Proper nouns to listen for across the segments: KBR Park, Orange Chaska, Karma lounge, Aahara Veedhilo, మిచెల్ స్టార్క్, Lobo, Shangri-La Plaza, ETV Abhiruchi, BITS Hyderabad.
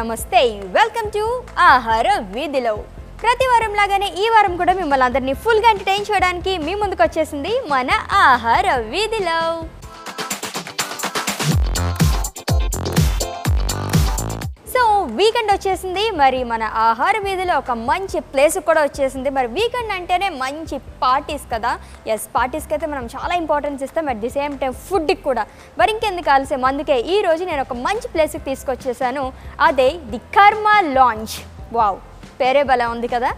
నమస్తే, welcome to ఆహార వీధిలో. ప్రతి వారం లాగానే ఈ వారం కూడా మిమ్మల్ని అందరినీ ఫుల్గా ఎంటర్టైన్ చేయడానికి మీ ముందుకు వచ్చేసింది మన ఆహార వీధిలో. సో వీకెండ్ వచ్చేసింది, మరి మన ఆహార వీధిలో ఒక మంచి ప్లేస్ కూడా వచ్చేసింది. మరి వీకెండ్ అంటేనే మంచి పార్టీస్ కదా. ఎస్, పార్టీస్కి అయితే మనం చాలా ఇంపార్టెన్స్ ఇస్తాం, అట్ ది సేమ్ టైం ఫుడ్కి కూడా. మరి ఇంకెందుకు ఆలస్యం, అందుకే ఈరోజు నేను ఒక మంచి ప్లేస్కి తీసుకొచ్చేసాను, అదే ది కర్మా లాంచ్. వావ్, పేరే భలే ఉంది కదా.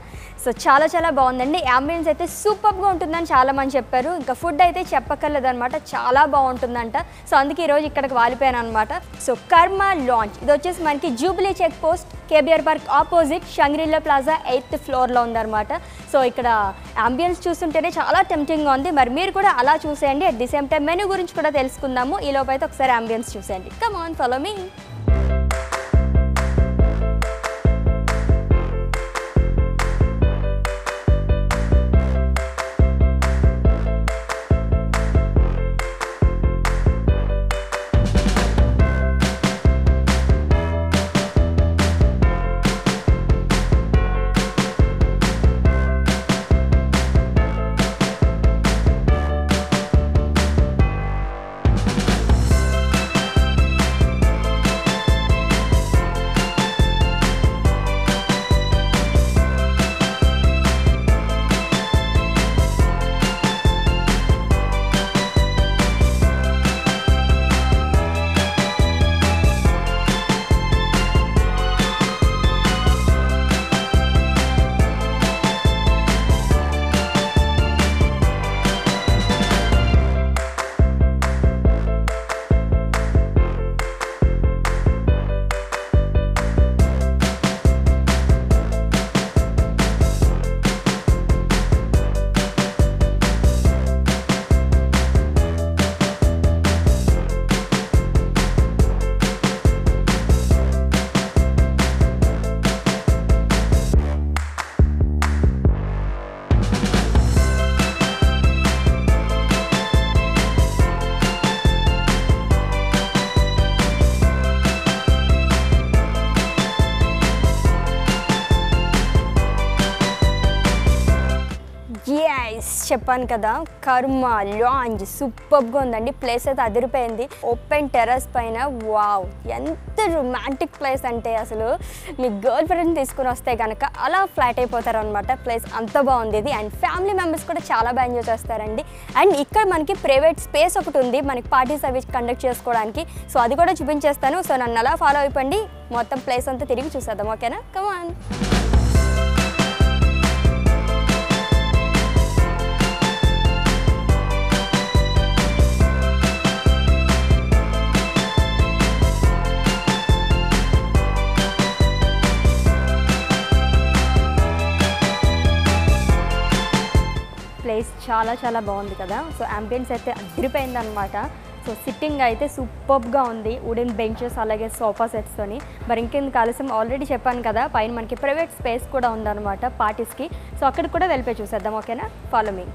సో చాలా చాలా బాగుందండి. అంబియన్స్ అయితే సూపర్గా ఉంటుందని చాలామంది చెప్పారు. ఇంకా ఫుడ్ అయితే చెప్పక్కర్లేదు అనమాట, చాలా బాగుంటుందంట. సో అందుకే ఈరోజు ఇక్కడికి వాలిపోయాను అనమాట. సో కర్మ లాంచ్ ఇది వచ్చేసి మనకి Jubilee check post, KBR park opposite, Shangri La plaza 8th floorలో ఉందన్నమాట. సో ఇక్కడ అంబియన్స్ చూస్తుంటేనే చాలా టెంప్టింగ్గా ఉంది. మరి మీరు కూడా అలా చూసేయండి. At the same time menu గురించి కూడా తెలుసుకుందాము. ఈలోపు అయితే ఒకసారి అంబియన్స్ చూసేయండి. Come on, follow me. చెప్పాను కదా, కర్మ లాంజ్ సూపర్గా ఉందండి. ప్లేస్ అయితే అదిరిపోయింది. ఓపెన్ టెర్రస్ పైన. వావ్, ఎంత రొమాంటిక్ ప్లేస్ అంటే అసలు మీ గర్ల్ ఫ్రెండ్ తీసుకుని వస్తే కనుక అలా ఫ్లాట్ అయిపోతారు అనమాట. ప్లేస్ అంత బాగుంది ఇది. అండ్ ఫ్యామిలీ మెంబర్స్ కూడా చాలా బాగా ఎంజాయ్ చేస్తారండి. అండ్ ఇక్కడ మనకి ప్రైవేట్ స్పేస్ ఒకటి ఉంది, మనకి పార్టీస్ అవి కండక్ట్ చేసుకోవడానికి. సో అది కూడా చూపించేస్తాను. సో నన్ను అలా ఫాలో అయిపోండి. మొత్తం ప్లేస్ అంతా తిరిగి చూసేద్దాం, ఓకేనా? Come on. ప్లేస్ చాలా చాలా బాగుంది కదా. సో అంబియన్స్ అయితే అదిరిపోయింది అనమాట. సో సిట్టింగ్ అయితే సూపర్గా ఉంది, వుడెన్ బెంచెస్ అలాగే సోఫా సెట్స్తోని. మరి ఇంకెందుకు ఆలస్యం, ఆల్రెడీ చెప్పాను కదా పైన మనకి ప్రైవేట్ స్పేస్ కూడా ఉందన్నమాట పార్టీస్కి. సో అక్కడ కూడా వెళ్ళిపోయి చూసేద్దాం, ఓకేనా? Follow me.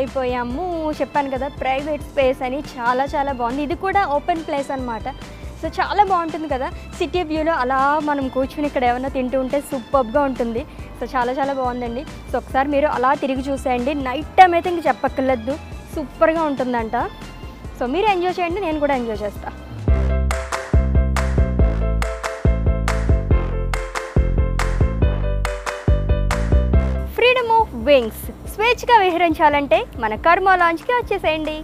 అయిపోయాము. చెప్పాను కదా ప్రైవేట్ స్పేస్ అని, చాలా చాలా బాగుంది. ఇది కూడా ఓపెన్ ప్లేస్ అనమాట. సో చాలా బాగుంటుంది కదా సిటీ వ్యూలో అలా మనం కూర్చుని ఇక్కడ ఏమైనా తింటూ ఉంటే సూపర్గా ఉంటుంది. సో చాలా చాలా బాగుందండి. సో ఒకసారి మీరు అలా తిరిగి చూసేయండి. నైట్ టైం అయితే ఇంక చెప్పక్కర్లేదు, సూపర్గా ఉంటుందంట. సో మీరు ఎంజాయ్ చేయండి, నేను కూడా ఎంజాయ్ చేస్తాను. ఫ్రీడమ్ ఆఫ్ వింగ్స్, స్వేచ్ఛగా విహరించాలంటే మన కర్మ లాంచ్కి వచ్చేసేయండి.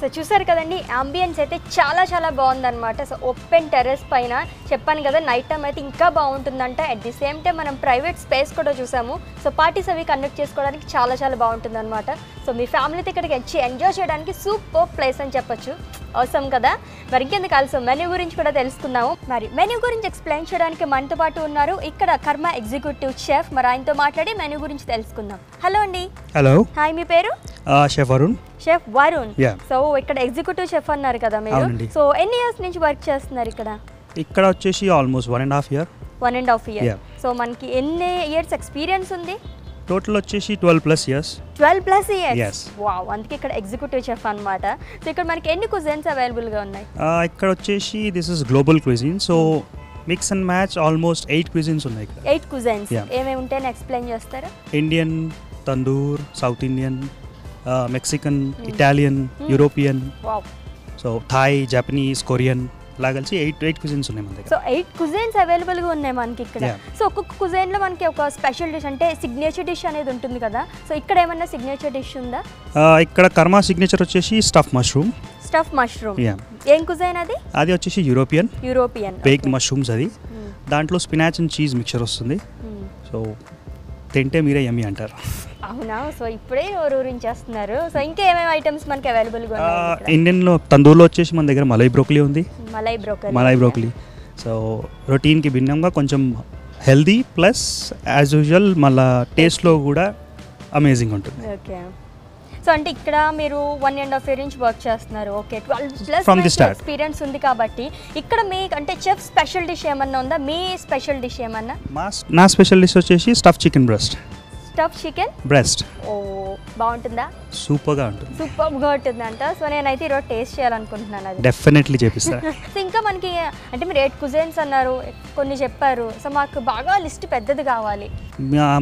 సో చూసారు కదండి, అంబియన్స్ అయితే చాలా చాలా బాగుందన్నమాట. సో ఓపెన్ టెర్రస్ పైన చెప్పాను కదా నైట్ టైం అయితే ఇంకా బాగుంటుందంట. అట్ ది సేమ్ టైం మనం ప్రైవేట్ స్పేస్ కూడా చూసాము. సో పార్టీస్ అవి కండక్ట్ చేసుకోవడానికి చాలా చాలా బాగుంటుందన్నమాట. సో మీ ఫ్యామిలీతో ఇక్కడికి వచ్చి ఎంజాయ్ చేయడానికి సూపర్ ప్లేస్ అని చెప్పొచ్చు. అవసరం కదా. మరి ఇంకెందుకు ఆల్సో మెనూ గురించి కూడా తెలుసుకుందాము. మరి మెనూ గురించి ఎక్స్ప్లెయిన్ చేయడానికి మనతో పాటు ఉన్నారు ఇక్కడ కర్మ ఎగ్జిక్యూటివ్ షెఫ్. మరి ఆయనతో మాట్లాడి మెనూ గురించి తెలుసుకుందాం. హలో అండి. హలో, హాయ్, మీ పేరు? Chef Varun. Chef Varun, so ఇక్కడ ఎగ్జిక్యూటివ్ షెఫ్ అన్నారు కదా మీరు, సో ఎన్ని ఇయర్స్ నుంచి వర్క్ చేస్తున్నారు ఇక్కడ? ఇక్కడ వచ్చేసి ఆల్మోస్ట్ 1.5 year. 1.5 year. సో మనకి ఎన్ని ఇయర్స్ ఎక్స్పీరియన్స్ ఉంది? టోటల్ వచ్చేసి 12+ years. 12+ years. వావ్, అందుకే ఇక్కడ ఎగ్జిక్యూటివ్ చెఫ్ అన్నమాట. సో ఇక్కడ మనకి ఎన్ని కుజిన్స్ అవైలబుల్ గా ఉన్నాయి? ఇక్కడ వచ్చేసి this is global cuisine, so mix and match almost 8 cuisines ఉన్నాయి ఇక్కడ. 8 cuisines ఏమేం ఉంటాయని ఎక్స్ప్లెయిన్ చేస్తారా? Indian, tandoor, south Indian, Mexican, Italian, European, so Thai, Japanese, Korean లాగల్సి 8 cuisines ఉన్నాయి మన దగ్గర. సో 8 cuisines అవైలబుల్ గా ఉన్నాయి మనకి ఇక్కడ. సో ఒక్కొక్క కుజైన్ లో మనకి ఒక స్పెషల్ డిష్ అంటే సిగ్నేచర్ డిష్ అనేది ఉంటుంది కదా, సో ఇక్కడ ఏమన్నా సిగ్నేచర్ డిష్ ఉందా? ఇక్కడ కర్మ సిగ్నేచర్ వచ్చేసి స్టఫ్ మష్రూమ్. స్టఫ్ మష్రూమ్ ఏం కుజైన్ అది? అది వచ్చేసి యూరోపియన్. యూరోపియన్ బేక్ మష్రూమ్స్, అది దాంట్లో స్పినాచ్ అండ్ చీజ్ మిక్చర్ వస్తుంది. సో తింటే మీరే యమ్మీ అంటారు. అవునా? సో ఇప్పుడే ఊరించేస్తున్నారు. సో ఇంకా ఏమేమి ఐటమ్స్ మనకి అవైలబుల్ గా ఉన్నాయి? ఇండియన్ లో తందూర్లో వచ్చేసి మన దగ్గర మలై బ్రోకలీ ఉంది. మలై బ్రోకలీ సో రొటీన్ కి భిన్నంగా కొంచెం హెల్దీ, ప్లస్ యాజ్ యూజువల్ మళ్ళా టేస్ట్ లో కూడా అమేజింగ్ ఉంటుంది. ఓకే, సో అంటే ఇక్కడ మీరు 1.5 year నుంచి వర్క్ చేస్తున్నారు. ఓకే, 12+ ఎక్స్పీరియన్స్ ఉంది కాబట్టి ఇక్కడ మీ అంటే చెఫ్ స్పెషల్ డిష్ ఏమన్నా ఉందా? మీ స్పెషల్ డిష్ ఏమన్నా? నా స్పెషల్ డిష్ వచ్చేసి stuff chicken breast. Stuff chicken breast ఓ బాగుంటుందా? సూపర్గా ఉంటుంది. సూపర్గా ఉంటుందంట. సో నేనైతే ఈరోజు టేస్ట్ చేయాలనుకుంటున్నాను, అది డెఫినెట్లీ చేపిస్తాను. సో ఇంకా మనకి అంటే మీరు 8 cuisines అన్నారు, కొన్ని చెప్పారు, సో మాకు బాగా లిస్ట్ పెద్దది కావాలి.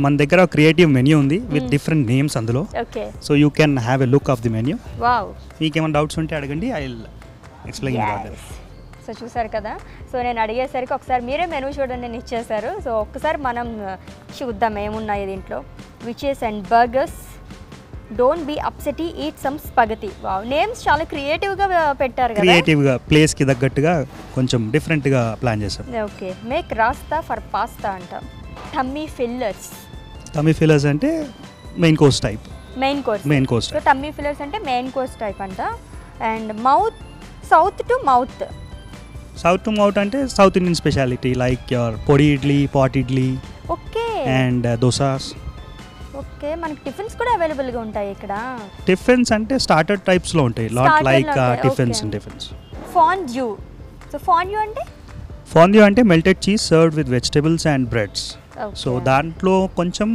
మన దగ్గర క్రియేటివ్ మెన్యూ ఉంది విత్ డిఫరెంట్ నేమ్స్ అందులో. Okay, so you can have a look of the menu. Wow, మీకేమైనా డౌట్స్ ఉంటే అడగండి, I will explain about it. So చూసారు కదా, సో నేను అడిగేసరికి ఒకసారి మీరే మెనూ చూడండి నేను ఇచ్చేసారు. సో ఒక్కసారి మనం చూద్దాం ఏమున్నాయి దీంట్లో. Witches and burgers, don't be upset, eat some spaghetti. Wow, names చాలా క్రియేటివ్గా పెట్టారు కదా. క్రియేటివ్గా ప్లేస్కి తగ్గట్టుగా కొంచెం డిఫరెంట్గా ప్లాన్ చేసాం. ఓకే, మేక్ రాస్తా ఫర్ పాస్తా అంటాం. Tummy fillers. టమ్మీ ఫిల్లర్స్ అంటే main course type. Main course. So tummy fillers అంటే మెయిన్ కోర్స్ టైప్ అంట. And mouth, south to mouth అంటే south Indian speciality like your podi idli, pot idli, okay, and dosas. Okay, మనకి tiffins కూడా available గా ఉంటాయి ఇక్కడ. Tiffins అంటే స్టార్టర్ టైప్స్ లో ఉంటాయి, lot like tiffins. Fondue. So fondue అంటే melted cheese served with vegetables and breads. So దాంట్లో కొంచెం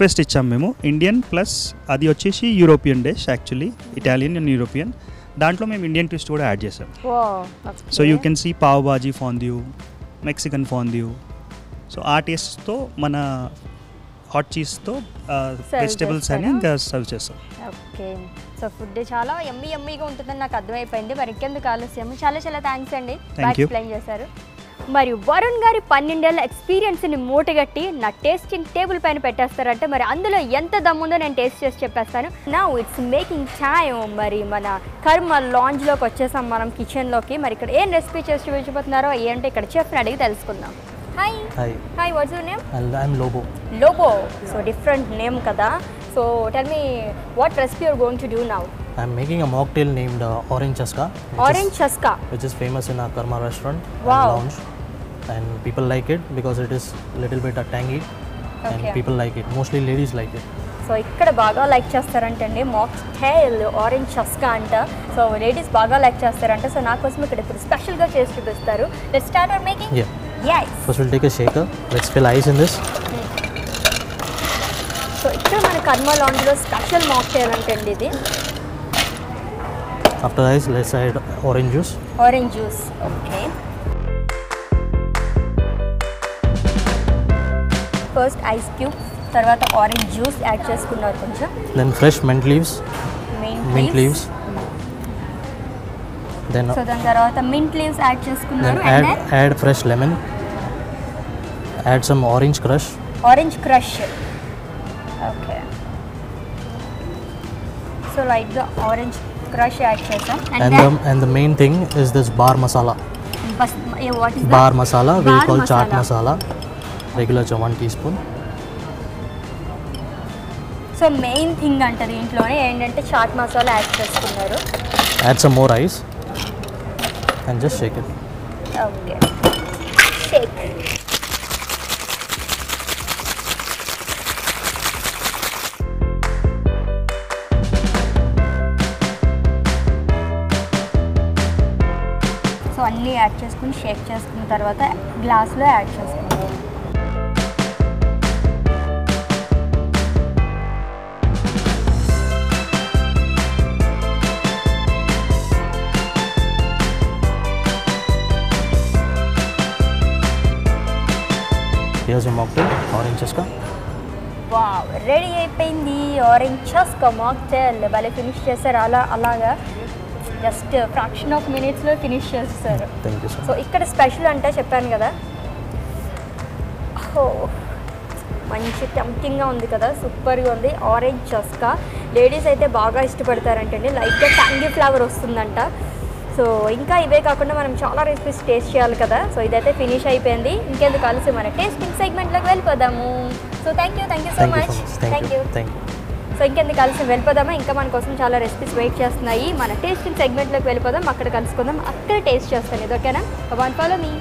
ట్విస్ట్ ఇచ్చాం మేము, ఇండియన్ ప్లస్ అది వచ్చేసి European dish, actually Italian and European. దాంట్లో మేము ఇండియన్ ట్విస్ట్ కూడా యాడ్ చేసాం. So you can see pav bhaji fondue, Mexican fondue. So ఆ టేస్ట్తో మన హాట్ చీజ్తో వెజిటబుల్స్ అని ఇంకా సర్వ్ చేస్తాం. ఓకే, సో ఫుడ్ చాలా యమ్మీ యమ్మీగా ఉంటుందని నాకు అర్థమైపోయింది. మరి ఇంకెందుకు ఆలస్యం, చాలా థ్యాంక్స్ అండి, ఎక్స్ప్లెయిన్ చేశారు. మరియు వరుణ్ గారి 12 years ఎక్స్పీరియన్స్ని మూటగట్టి నా టేస్టింగ్ టేబుల్ పైన పెట్టేస్తారంటే మరి అందులో ఎంత దమ్ముందో నేను టేస్ట్ చేసి చెప్పేస్తాను. Now it's making time. మరి మన కర్మ లాంజ్లోకి వచ్చేసాం మనం, కిచెన్లోకి. మరి ఇక్కడ ఏం రెసిపీ చేసి చూపించబోతున్నారో ఏంటో ఇక్కడ చెఫ్ని అడిగి తెలుసుకుందాం. Hi, what's your name? I'm Lobo. Lobo. So different name kada. So tell me what recipe you're going to do now? I'm making a mocktail named Orange Chaska. Which is famous in our Karma restaurant. Wow. And lounge. And people like it because it is little bit tangy. Okay. And people like it. Mostly ladies like it. So ఇక్కడ బాగా like చేస్తారంటండి mocktail orange chaska అంట. So ladies బాగా like చేస్తారంట. So నా కోసం ఇక్కడ ఇప్పుడు స్పెషల్గా చేసి చూపిస్తారు. Let's start our making. Yes. First we'll take a shaker. Let's fill ice in this. So ఇక్కడ మన కర్మ లాంజ్లో స్పెషల్ మాక్టైల్ అంటండి ఇది. After ice, let's add orange juice. Okay. First ice cube. తర్వాత ఆరెంజ్ జ్యూస్ యాడ్ చేసుకున్నారు కొంచెం. Then fresh mint leaves then so దాని తర్వాత మింట్ లీవ్స్ యాడ్ చేసుకున్నారు. And add fresh lemon, add some orange crush. Okay, so like the orange crush add చేసాం. And the main thing is this bar masala we call chaat masala, regular 1 teaspoon. So main thing అంటారు దీంట్లోనే ఏంటంటే chaat masala add చేసుకున్నారు. Add some more ice and just shake it. Okay. Shake. So only add cheskun, shake cheskun tarvata glass lo add cheskun. Here's your mocktail, orange chaska. Wow, ready ayipindi orange chaska mocktail. Vale finish chesaru alaga. Just a fraction of minutes lo finish chesaru. Thank you sir. So ikkada special ante cheppanu kada. Oh. Manchi tempting ga undi kada, super ga undi orange chaska. Ladies aithe baaga ishtapadtarantandi, like the tangy flavor ostundanta. So ఇంకా ఇవే కాకుండా మనం చాలా recipes taste చేయాలి కదా. So ఇదైతే finish అయిపోయింది. ఇంకెందుకు కలిసి మన టేస్టింగ్ సెగ్మెంట్లోకి వెళ్ళిపోదాము. So thank you so much. Thank you. So ఇంకెందుకు కలిసి వెళ్ళిపోదామా, ఇంకా మన కోసం చాలా రెసిపీస్ వెయిట్ చేస్తున్నాయి. మన టేస్టింగ్ సెగ్మెంట్లోకి వెళ్ళిపోదాం, అక్కడ కలుసుకుందాం, అక్కడ టేస్ట్ చేస్తాను ఇది. ఓకేనా, వన్ ఫాలో మీ.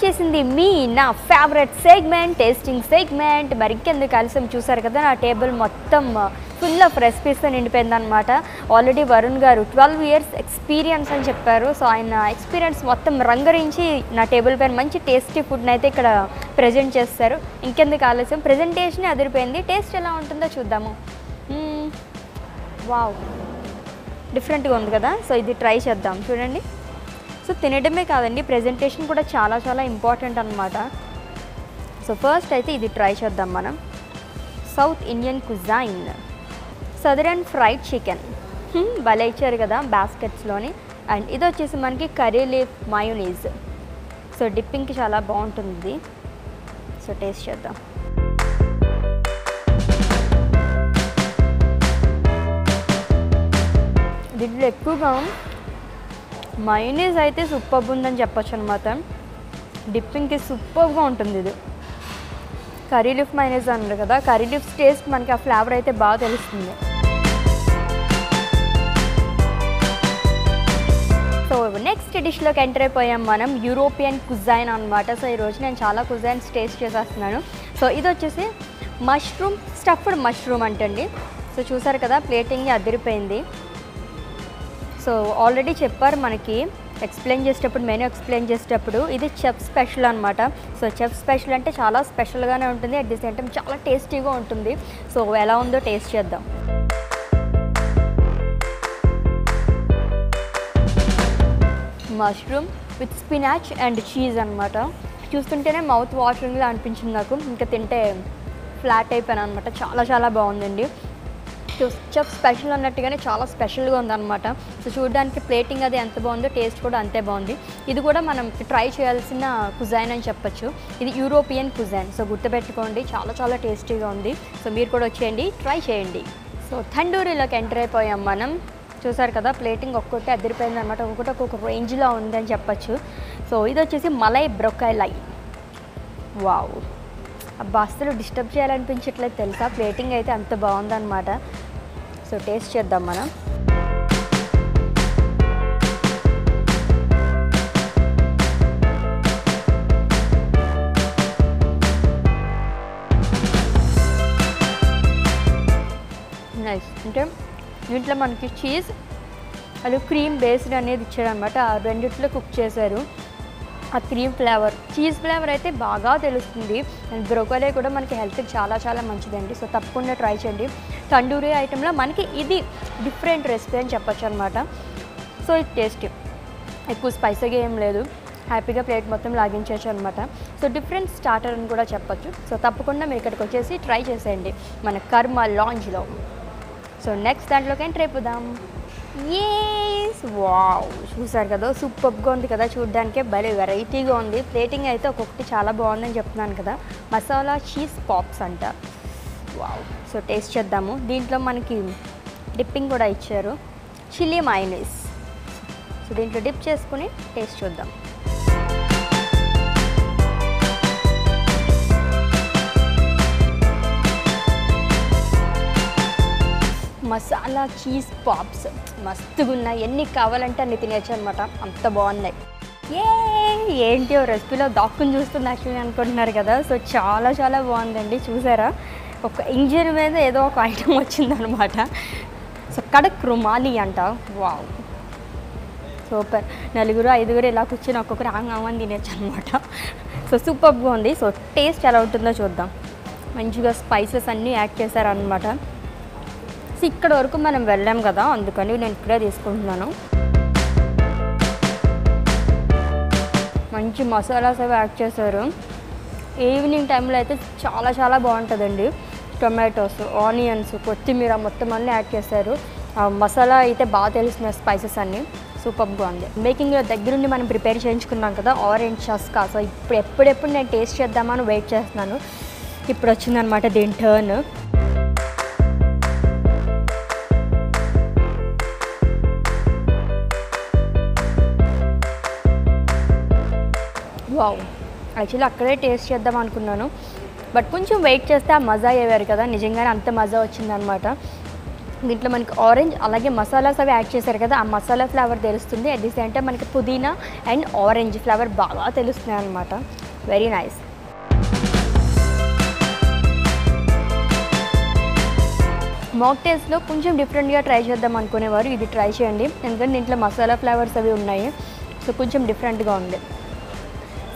వచ్చేసింది మీ నా ఫేవరెట్ సెగ్మెంట్, టేస్టింగ్ సెగ్మెంట్. మరి ఇంకెందుకు కలిసి చూసారు కదా, నా టేబుల్ మొత్తం ఫుల్ ఆఫ్ రెసిపీస్తో నిండిపోయిందనమాట. Already Varun garu 12 years experience అని చెప్పారు. సో ఆయన ఎక్స్పీరియన్స్ మొత్తం రంగరించి నా టేబుల్ పైన మంచి టేస్టీ ఫుడ్ని అయితే ఇక్కడ ప్రజెంట్ చేస్తారు. ఇంకెందుకు ఆలస్యం, ప్రజెంటేషన్ అదిరిపోయింది. టేస్ట్ ఎలా ఉంటుందో చూద్దాము. వావ్, డిఫరెంట్గా ఉంది కదా. సో ఇది ట్రై చేద్దాం, చూడండి. సో తినడమే కాదండి, ప్రజెంటేషన్ కూడా చాలా చాలా ఇంపార్టెంట్ అనమాట. సో ఫస్ట్ అయితే ఇది ట్రై చేద్దాం మనం. South Indian cuisine southern fried chicken భలే ఇచ్చారు కదా బాస్కెట్స్లోని. అండ్ ఇది వచ్చేసి మనకి కర్రీ లీఫ్ మయోనీస్. సో డిప్పింగ్కి చాలా బాగుంటుంది. సో టేస్ట్ చేద్దాం. దీంట్లో ఎక్కువగా మయోనీస్ అయితే సూపర్గా ఉందని చెప్పచ్చు అనమాట. డిప్పింగ్కి సూపర్గా ఉంటుంది ఇది. కర్రీ లీఫ్ మయోనీస్ అన్నారు కదా, కర్రీ లీఫ్స్ టేస్ట్ మనకి ఆ ఫ్లేవర్ అయితే బాగా తెలుస్తుంది. సో నెక్స్ట్ డిష్లోకి ఎంటర్ అయిపోయాం మనం, యూరోపియన్ కుజైన్ అనమాట. సో ఈరోజు నేను చాలా కుజైన్స్ టేస్ట్ చేసేస్తున్నాను. సో ఇది వచ్చేసి మష్రూమ్ స్టఫ్డ్ మష్రూమ్ అంటండి. సో చూసారు కదా ప్లేటింగ్ అదిరిపోయింది. సో ఆల్రెడీ చెప్పారు మనకి మెనూ ఎక్స్ప్లెయిన్ చేసేటప్పుడు ఇది చెఫ్ స్పెషల్ అనమాట. సో చెఫ్ స్పెషల్ అంటే చాలా స్పెషల్గానే ఉంటుంది, అట్ ది సేమ్ టైం చాలా టేస్టీగా ఉంటుంది. సో ఎలా ఉందో టేస్ట్ చేద్దాం. Mushroom with spinach and cheese అనమాట. చూస్తుంటేనే మౌత్ వాటరింగ్లా అనిపించింది నాకు, ఇంకా తింటే ఫ్లాట్ అయిపోయాను అనమాట. చాలా చాలా బాగుందండి. చెఫ్ స్పెషల్ అన్నట్టుగానే చాలా స్పెషల్గా ఉందన్నమాట. సో చూడడానికి ప్లేటింగ్ అది ఎంత బాగుందో టేస్ట్ కూడా అంతే బాగుంది. ఇది కూడా మనం ట్రై చేయాల్సిన కుజైన్ అని చెప్పచ్చు. ఇది యూరోపియన్ కుజైన్, సో గుర్తుపెట్టుకోండి. చాలా చాలా టేస్టీగా ఉంది. సో మీరు కూడా వచ్చేయండి, ట్రై చేయండి. సో తండూరిలోకి ఎంటర్ అయిపోయాం మనం. చూసారు కదా ప్లేటింగ్ ఒక్కొక్కటి అదిరిపోయింది అనమాట. ఒక్కొక్కటి ఒక్కొక్క రేంజ్లో ఉందని చెప్పచ్చు. సో ఇది వచ్చేసి మలై బ్రొకైలై. వావ్, అసలు డిస్టర్బ్ చేయాలనిపించట్లేదు తెలుసా, ప్లేటింగ్ అయితే అంత బాగుందన్నమాట. సో టేస్ట్ చేద్దాం మనం. నైస్. అంటే దీంట్లో మనకి చీజ్ అది క్రీమ్ బేస్డ్ అనేది ఇచ్చారనమాట. ఆ రెండిట్లో కుక్ చేశారు. ఆ క్రీమ్ ఫ్లేవర్, చీజ్ ఫ్లేవర్ అయితే బాగా తెలుస్తుంది. అండ్ బ్రోకోలీ కూడా మనకి హెల్త్కి చాలా చాలా మంచిదండి. సో తప్పకుండా ట్రై చేయండి. తండూరి ఐటెంలో మనకి ఇది డిఫరెంట్ రెసిపీ అని చెప్పచ్చు అనమాట. సో ఇది టేస్ట్ ఎక్కువ స్పైసీగా ఏం లేదు, హ్యాపీగా ప్లేట్ మొత్తం లాగించవచ్చు అనమాట. సో డిఫరెంట్ స్టార్టర్ అని కూడా చెప్పచ్చు. సో తప్పకుండా మీరు ఇక్కడికి వచ్చేసి ట్రై చేసేయండి మన కర్మ లాంజ్లో. సో నెక్స్ట్ దాంట్లోకి ఏంటి రేపు వద్దాం. ఏస్ వావ్, చూసారు కదా సూపర్గా ఉంది కదా, చూడడానికే భలే వెరైటీగా ఉంది. ప్లేటింగ్ అయితే ఒక్కొక్కటి చాలా బాగుందని చెప్తున్నాను కదా. మసాలా చీజ్ పాప్స్ అంట. వావ్, సో టేస్ట్ చేద్దాము. దీంట్లో మనకి డిప్పింగ్ కూడా ఇచ్చారు, చిల్లీ మైనీస్. సో దీంట్లో డిప్ చేసుకుని టేస్ట్ చూద్దాం. మసాలా చీజ్ పాప్స్ మస్తుగా ఉన్నాయి, ఎన్ని కావాలంటే అన్ని తినేచ్చు అనమాట, అంత బాగున్నాయి. ఏంటి రెసిపీలో దాక్కుని చూస్తుంది యాక్చువల్లీ అనుకుంటున్నారు కదా. సో చాలా చాలా బాగుందండి. చూసారా ఒక ఇంజిన్ మీద ఏదో ఒక ఐటమ్ వచ్చిందనమాట. సో కడక్ రుమాలి అంట. వావ్ సూపర్, నలుగురు ఐదుగురు ఇలా కూర్చొని ఒక్కొక్కరు ఆంగామని తినేచ్చు అనమాట. సో సూపర్గా ఉంది. సో టేస్ట్ ఎలా ఉంటుందో చూద్దాం. మంచిగా స్పైసెస్ అన్నీ యాడ్ చేశారనమాట. సో ఇక్కడ వరకు మనం వెళ్ళాం కదా, అందుకని నేను ఇక్కడే తీసుకుంటున్నాను. మంచి మసాలాస్ అవి యాడ్ చేశారు. ఈవినింగ్ టైంలో అయితే చాలా చాలా బాగుంటుందండి. టొమాటోస్, ఆనియన్స్, కొత్తిమీర మొత్తం అన్నీ యాడ్ చేశారు. మసాలా అయితే బాగా తెలిసిన స్పైసెస్ అన్నీ సూపర్గా ఉంది. మేకింగ్ దగ్గరుండి మనం ప్రిపేర్ చేయించుకున్నాం కదా ఆరెంజ్ చాస్కా. సో ఇప్పుడు ఎప్పుడెప్పుడు నేను టేస్ట్ చేద్దామని వెయిట్ చేస్తున్నాను. ఇప్పుడు వచ్చిందనమాట దీని టర్న్. వావ్, యాక్చువల్లీ అక్కడే టేస్ట్ చేద్దాం అనుకున్నాను, బట్ కొంచెం వెయిట్ చేస్తే ఆ మజా అయ్యేవారు కదా. నిజంగానే అంత మజా వచ్చిందనమాట. దీంట్లో మనకి ఆరెంజ్ అలాగే మసాలాస్ అవి యాడ్ చేశారు కదా, ఆ మసాలా ఫ్లేవర్ తెలుస్తుంది. అట్ ది సేమ్ టైం మనకి పుదీనా అండ్ ఆరెంజ్ ఫ్లేవర్ బాగా తెలుస్తున్నాయి అనమాట. Very nice. మాక్టైల్స్లో కొంచెం డిఫరెంట్గా ట్రై చేద్దాం అనుకునేవారు ఇది ట్రై చేయండి, ఎందుకంటే దీంట్లో మసాలా ఫ్లేవర్స్ అవి ఉన్నాయి. సో కొంచెం డిఫరెంట్గా ఉంది.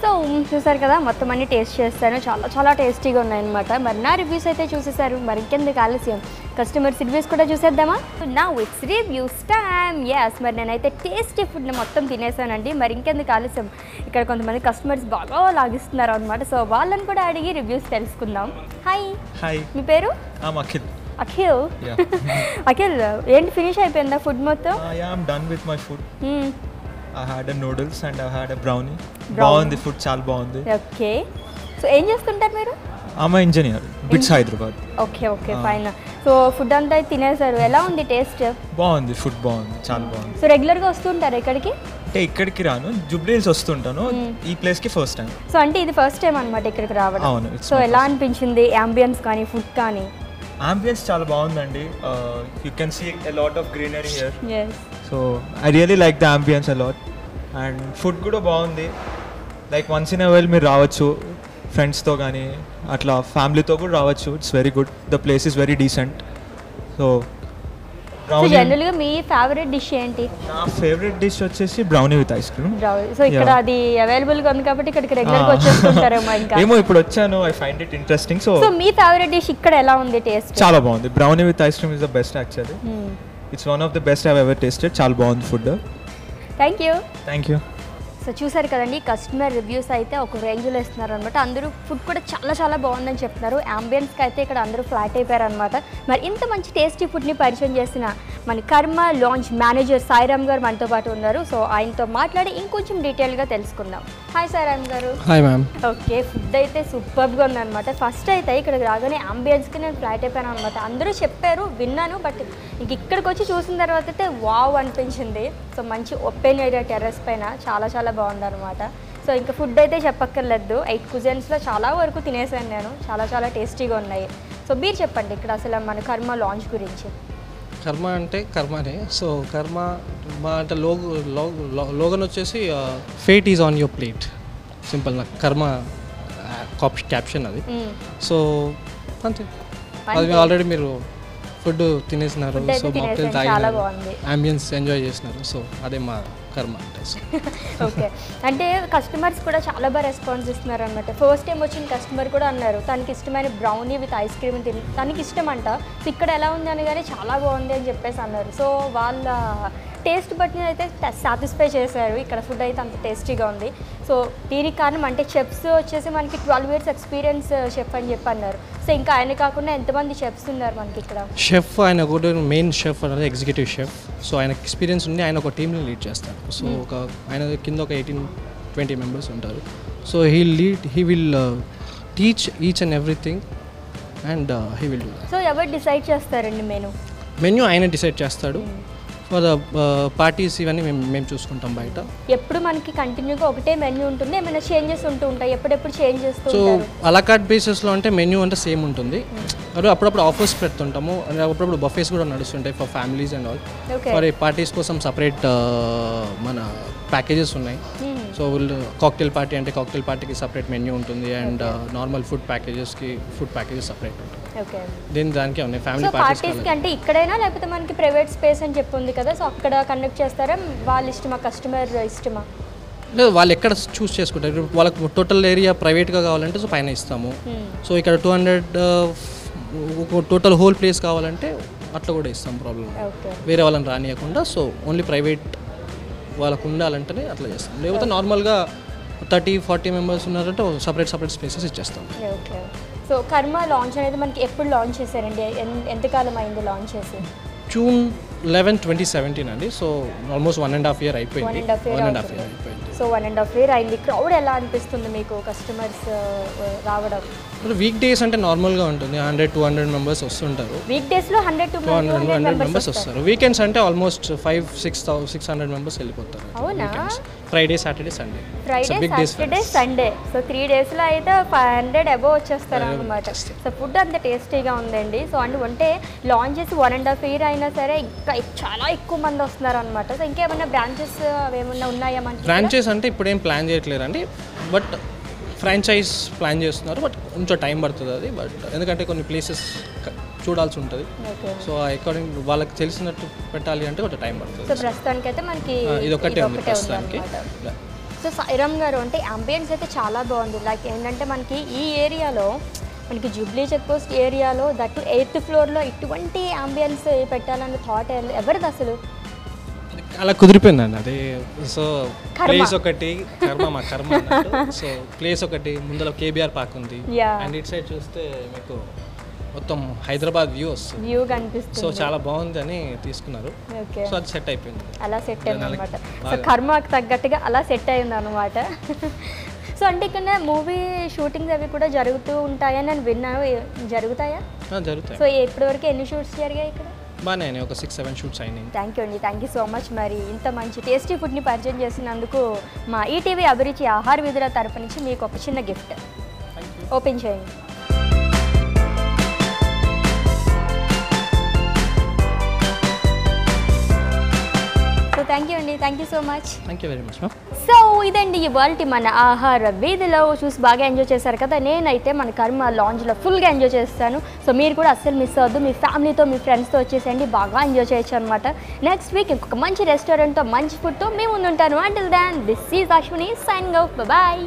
సో చూసారు కదా మొత్తం అన్ని టేస్ట్ చేస్తాను, చాలా చాలా టేస్టీగా ఉన్నాయన్నమాట. మరి నా రివ్యూస్ అయితే చూసేసారు, మరి ఇంకెందుకు ఆలస్యం కస్టమర్స్ రివ్యూస్ కూడా చూసేద్దామా. నా విక్స్ రివ్యూస్ టైమ్. ఎస్, మరి నేనైతే టేస్టీ ఫుడ్ని మొత్తం తినేసానండి. మరి ఇంకెందుకు ఆలస్యం, ఇక్కడ కొంతమంది కస్టమర్స్ బాగా లాగిస్తున్నారు అనమాట. సో వాళ్ళని కూడా అడిగి రివ్యూస్ తెలుసుకుందాం. హాయ్ హాయ్, మీ పేరు? అఖిల్. అఖిల్, అఖిల్ ఏంటి ఫినిష్ అయిపోయిందా ఫుడ్ మొత్తం? I had a noodles and I had a brownie. బాగుంది ఫుడ్, చాలా బాగుంది. ఓకే, సో ఏం చేస్తుంటారు మీరు? ఆమె engineer, BITS Hyderabad. Okay okay fine. So food అంతా తినేసారు, ఎలా ఉంది టేస్ట్? బాగుంది ఫుడ్, బాగుంది, చాలా బాగుంది. సో రెగ్యులర్గా వస్తుంటారు ఇక్కడికి? అంటే ఇక్కడికి రాను, జుబ్లీహిల్స్ వస్తుంటాను, ఈ ప్లేస్కి ఫస్ట్ టైం. సో అంటే ఇది ఫస్ట్ టైం అనమాట ఇక్కడికి రావడం. అవును. సో ఎలా అనిపించింది అంబియన్స్ కానీ ఫుడ్ కానీ? అంబియన్స్ చాలా బాగుందండి. You can see a lot of greenery here. Yes. So I really like the ambience a lot and food కూడా బాగుంది. Like once in a while మీరు రావచ్చు ఫ్రెండ్స్తో కానీ అట్లా ఫ్యామిలీతో కూడా రావచ్చు. It's very good. The place is very decent. So జనరల్గా మీ ఫేవరెట్ డిష్ ఏంటి? నా ఫేవరెట్ డిష్ వచ్చేసి brownie with ice cream. So ఇక్కడ అది అవైలబుల్గా ఉంది కాబట్టి ఇక్కడికి రెగ్యులర్గా వచ్చేస్తుంటారేమో. ఇంకా ఏమో ఇప్పుడు వచ్చాను, I find it interesting. So మీ ఫేవరెట్ డిష్ ఇక్కడ ఎలా ఉంది టేస్ట్? చాలా బాగుంది. Brownie with ice cream is the best actually. It's one of the best I've ever tasted. Chal bond food. Thank you. Thank you. So చూసారు కదండి customer reviews అయితే ఒక రేంజ్లో ఇస్తున్నారు అనమాట. అందరూ ఫుడ్ కూడా చాలా చాలా బాగుందని చెప్తున్నారు. అంబియన్స్కి అయితే ఇక్కడ అందరూ ఫ్లాట్ అయిపోయారు అనమాట. మరి ఇంత మంచి టేస్టీ ఫుడ్ని పరిచయం చేసిన మన కర్మ లాంచ్ మేనేజర్ సాయిరామ్ గారు మనతో పాటు ఉన్నారు. సో ఆయనతో మాట్లాడి ఇంకొంచెం డీటెయిల్గా తెలుసుకుందాం. హాయ్ సాయిరామ్ గారు. Hi ma'am. ఓకే, ఫుడ్ అయితే సూపర్గా ఉందనమాట. ఫస్ట్ అయితే ఇక్కడికి రాగానే అంబియన్స్కి నేను ఫ్లాట్ అయిపోయాను అనమాట. అందరూ చెప్పారు, విన్నాను, బట్ ఇంక ఇక్కడికి వచ్చి చూసిన తర్వాత అయితే వావ్ అనిపించింది. సో మంచి ఓపెన్ ఏరియా టెర్రస్ పైన చాలా చాలా బాగుందనమాట. సో ఇంకా ఫుడ్ అయితే చెప్పక్కర్లేదు, 8 cuisines లో చాలా వరకు తినేసాను నేను. చాలా చాలా టేస్టీగా ఉన్నాయి. సో మీరు చెప్పండి ఇక్కడ అసలు మన కర్మ లాంచ్ గురించి. కర్మ అంటే కర్మనే. సో కర్మ అంటే లోగన్ వచ్చేసి fate is on your plate, simple. నాకు కర్మ క్యాప్షన్ అది. సో అంతే, అది ఆల్రెడీ మీరు ఫుడ్ తినేసినారు. సో మాక్టైల్ తాగినారు, అంబియన్స్ ఎంజాయ్ చేసినారు. సో అదే మా కర్మ అంటే. ఓకే, అంటే కస్టమర్స్ కూడా చాలా బాగా రెస్పాన్స్ ఇస్తున్నారు అనమాట. ఫస్ట్ టైం వచ్చిన కస్టమర్ కూడా అన్నారు తనకి ఇష్టమైన బ్రౌనీ విత్ ఐస్ క్రీమ్ తిని తనకి ఇష్టం అంట. సో ఇక్కడ ఎలా ఉంది అనగానే చాలా బాగుంది అని చెప్పేసి అన్నారు. సో వాళ్ళ టేస్ట్ బట్ నేనైతే సాటిస్ఫై చేశారు ఇక్కడ ఫుడ్ అయితే అంత టేస్టీగా ఉంది. సో దీనికి కారణం అంటే చెఫ్స్ వచ్చేసి మనకి 12 years ఎక్స్పీరియన్స్ షెఫ్ అని చెప్పి అన్నారు. సో ఇంకా ఆయన కాకుండా ఎంతమంది షెఫ్స్ ఉన్నారు మనకి ఇక్కడ? షెఫ్ ఆయన కూడా మెయిన్ షెఫ్ అనేది ఎగ్జిక్యూటివ్ షెఫ్. సో ఆయన ఎక్స్పీరియన్స్ ఉంది, ఆయన ఒక టీమ్ని లీడ్ చేస్తారు. సో ఒక ఆయన కింద ఒక 18-20 మెంబర్స్ ఉంటారు. So he will teach each and everything and he will do. So ఎవరు డిసైడ్ చేస్తారండి మెన్యూ ఆయన డిసైడ్ చేస్తాడు. ఫర్ పార్టీస్ ఇవన్నీ మేము చూసుకుంటాం బయట. ఎప్పుడు మనకి కంటిన్యూగా ఒకటే మెన్యూ ఉంటుంది, ఏమైనా చేంజెస్ ఉంటూ ఉంటాయి, ఎప్పుడెప్పుడు చేంజ్ చేస్తూ ఉంటారు? సో అలాకాట్ బేసిస్లో అంటే మెన్యూ అంటే సేమ్ ఉంటుంది. అప్పుడప్పుడు ఆఫర్స్ పెడుతుంటాము, అప్పుడప్పుడు బఫేస్ కూడా నడుస్తుంటాయి for families and all. For parties కోసం సపరేట్ మన ప్యాకేజెస్ ఉన్నాయి. సో కాక్టైల్ పార్టీ అంటే కాక్టైల్ పార్టీకి సపరేట్ మెన్యూ ఉంటుంది అండ్ నార్మల్ ఫుడ్ ప్యాకేజెస్కి ఫుడ్ ప్యాకేజెస్ సపరేట్ ఉంటుంది. ఓకే దీని దానికే ఉన్నాయి ఫ్యామిలీ పార్టీస్కి అంటే ఇక్కడైనా లేకపోతే మనకి ప్రైవేట్ స్పేస్ అని చెప్పి ఉంది కదా, సో అక్కడ కండక్ట్ చేస్తారా? వాళ్ళ ఇష్టమా కస్టమర్ ఇష్టమా? లేదు, వాళ్ళు ఎక్కడ చూస్ చేసుకుంటారు. వాళ్ళకి టోటల్ ఏరియా ప్రైవేట్గా కావాలంటే సో పైన ఇస్తాము. సో ఇక్కడ 200 టోటల్ హోల్ ప్లేస్ కావాలంటే అట్లా కూడా ఇస్తాం. ప్రాబ్లం వేరే వాళ్ళని రానియకుండా సో ఓన్లీ ప్రైవేట్ వాళ్ళకు ఉండాలంటేనే అట్లా చేస్తాం. లేకపోతే నార్మల్గా 30-40 మెంబర్స్ ఉన్నారంటే సపరేట్ స్పేసెస్ ఇచ్చేస్తాం. ఓకే సో కర్మ లాంచ్ అనేది మనకి ఎప్పుడు లాంచ్ చేశారండి? ఎంతకాలం అయింది లాంచ్ చేసి? June 11, 2017 అండి. సో ఆల్మోస్ట్ 1.5 year అయిపోయింది. 1.5 year అయిపోయింది. సో 1.5 year అయింది. క్రౌడ్ ఎలా అనిపిస్తుంది మీకు కస్టమర్స్ రావడం? వీక్ డేస్ అంటే నార్మల్గా ఉంటుంది, 100-200 మెంబర్స్ వస్తుంటారు. వీక్ డేస్లో 100-200 మెంబర్స్ వస్తారు. వీకెండ్స్ అంటే ఆల్మోస్ట్ 500-600 మెంబర్స్ వెళ్ళిపోతారు. అవునా? Friday Saturday Sunday. Friday Saturday Sunday so 3 days అయితే 500 అబోవ్ వచ్చేస్తారు అనమాట. సో ఫుడ్ అంత టేస్టీగా ఉందండి. సో అంటే లాంచ్ చేసి 1.5 year అయినా సరే ఇంకా చాలా ఎక్కువ మంది వస్తున్నారు అనమాట. సో ఇంకేమైనా బ్రాంచెస్ ఏమైనా ఉన్నాయా? బ్రాంచెస్ అంటే ఇప్పుడేం ప్లాన్ చేయట్లేదు అండి, బట్ ఫ్రాంచైజ్ ప్లాన్ చేస్తున్నారు. బట్ కొంచెం టైం పడుతుంది అది, బట్ ఎందుకంటే కొన్ని ప్లేసెస్ చూడాల్సి ఉంటుంది. సో అకార్డింగ్ వాళ్ళకి తెలిసినట్టు పెట్టాలి అంటే కొంచెం టైం పడుతుంది. సో ప్రస్తుతానికైతే మనకి ఇది ఒకటే ఉంది ప్రస్తుతానికి. సో సాయిరామ్ గారు అంటే అంబియన్స్ అయితే చాలా బాగుంది. లైక్ ఏంటంటే మనకి ఈ ఏరియాలో మనకి జూబ్లీ చెక్ పోస్ట్ ఏరియాలో దట్టు 8th floor ఇటువంటి అంబియన్స్ పెట్టాలన్న థాట్ ఎవరిది అసలు? అలా కుదిరిపోయిందండి అది. సో ప్లేస్ ఒకటి కర్మ సో ప్లేస్ ఒకటి, ముందర KBR పార్క్ ఉంది అండ్ ఇట్ సైడ్ చూస్తే మీకు మొత్తం హైదరాబాద్ వ్యూ వస్తుంది. సో చాలా బాగుంది అని తీసుకున్నారు. సో అది సెట్ అయిపోయింది. అలా సెట్ అయింది అనమాట. సో కర్మకు తగ్గట్టుగా అలా సెట్ అయింది అనమాట. సో అంటే ఇక్కడ మూవీ షూటింగ్స్ అవి కూడా జరుగుతూ ఉంటాయని నేను విన్నాను. జరుగుతాయా? జరుగుతాయి. సో ఇప్పటివరకు ఎన్ని షూట్స్ జరిగాయి ఇక్కడ? బాగానే అయినాయి, ఒక 6-7 షూట్స్ అయినాయి. థ్యాంక్ యూ అండి, థ్యాంక్ యూ సో మచ్. మరి ఇంత మంచి టేస్టీ ఫుడ్ని పరిచయం చేసినందుకు మా ఈటీవీ అభిరుచి ఆహార వీధుల తరపు నుంచి మీకు ఒక చిన్న గిఫ్ట్ ఓపెన్ చేయండి. థ్యాంక్ యూ అండి, thank you so much. Thank you very much. So ఇదండి ఇవాళ మన ఆహార వీధిలో. చూసి బాగా ఎంజాయ్ చేశారు కదా. నేనైతే మన కర్మ లాంజ్లో ఫుల్గా ఎంజాయ్ చేస్తాను. సో మీరు కూడా అస్సలు మిస్ అవ్వద్దు. మీ ఫ్యామిలీతో మీ ఫ్రెండ్స్తో వచ్చేసేయండి, బాగా ఎంజాయ్ చేయొచ్చు అనమాట. నెక్స్ట్ వీక్ ఇంకొక మంచి రెస్టారెంట్తో మంచి ఫుడ్తో మేము ముందుంటాను. Until then this is Ashwini signing off. Bye.